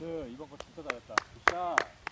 나이스. 이번 거 진짜 잘했다. 굿샷.